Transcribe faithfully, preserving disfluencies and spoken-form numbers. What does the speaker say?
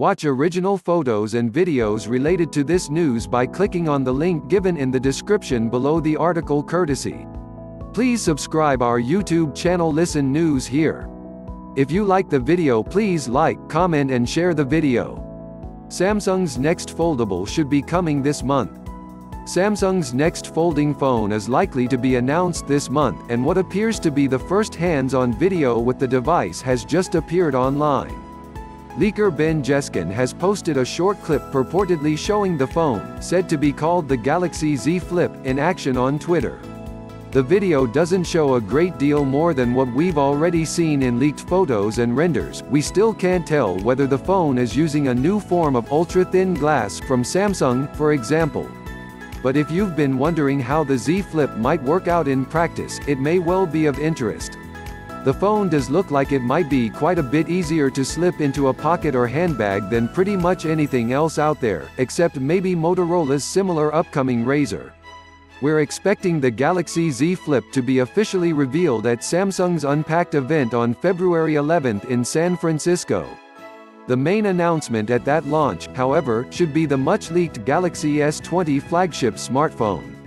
Watch original photos and videos related to this news by clicking on the link given in the description below the article courtesy. Please subscribe our YouTube channel Listen News Here. If you like the video, please like, comment and share the video. Samsung's next foldable should be coming this month. Samsung's next folding phone is likely to be announced this month, and what appears to be the first hands-on video with the device has just appeared online. Leaker Ben Geskin has posted a short clip purportedly showing the phone, said to be called the Galaxy Z Flip, in action on Twitter. The video doesn't show a great deal more than what we've already seen in leaked photos and renders. We still can't tell whether the phone is using a new form of ultra-thin glass from Samsung, for example. But if you've been wondering how the Z Flip might work out in practice, it may well be of interest. The phone does look like it might be quite a bit easier to slip into a pocket or handbag than pretty much anything else out there, except maybe Motorola's similar upcoming Razr. We're expecting the Galaxy Z Flip to be officially revealed at Samsung's Unpacked event on February eleventh in San Francisco. The main announcement at that launch, however, should be the much-leaked Galaxy S twenty flagship smartphone.